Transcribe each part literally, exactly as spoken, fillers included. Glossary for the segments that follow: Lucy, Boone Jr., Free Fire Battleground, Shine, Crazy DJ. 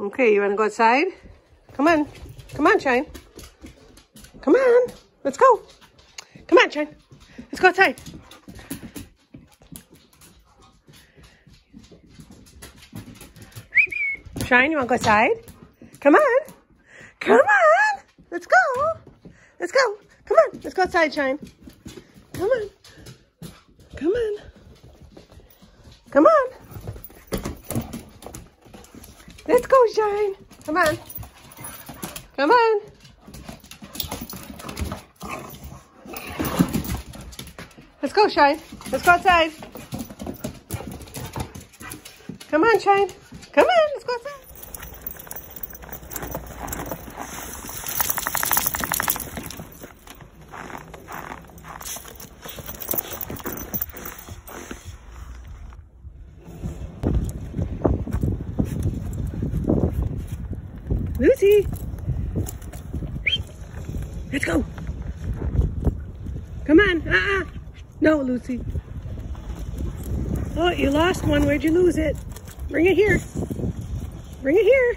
Okay, you want to go outside? Come on. Come on, Shine. Come on. Let's go. Come on, Shine. Let's go outside. Shine, you want to go outside? Come on. Come on. Let's go. Let's go. Come on. Let's go outside, Shine. Come on. Come on. Come on. Let's go, Shine. Come on. Come on. Let's go, Shine. Let's go outside. Come on, Shine. Come on. Let's go outside. Lucy, let's go. Come on. Uh-uh. No, Lucy. Oh, you lost one. Where'd you lose it? Bring it here. Bring it here.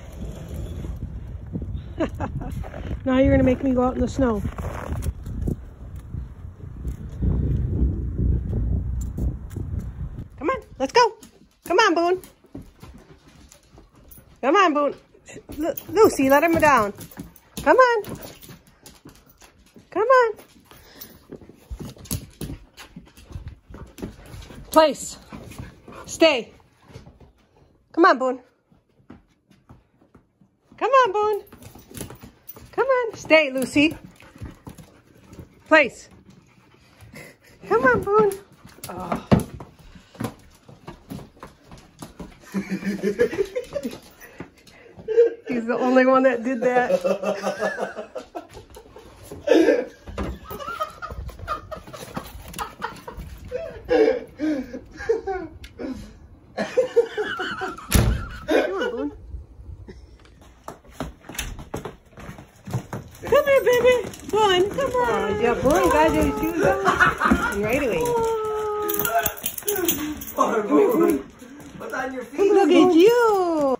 Now you're going to make me go out in the snow. Come on. Let's go. Come on, Boone. Come on, Boone. L Lucy, let him down. Come on. Come on. Place. Stay. Come on, Boone. Come on, Boone. Come on. Stay, Lucy. Place. Come on, Boone. Oh. He's the only one that did that. Come on, Boone. Come here, baby. Boone, come on. Yeah, Boone got your shoes on. Right away. Oh, Boone. What's on your feet? Look at you.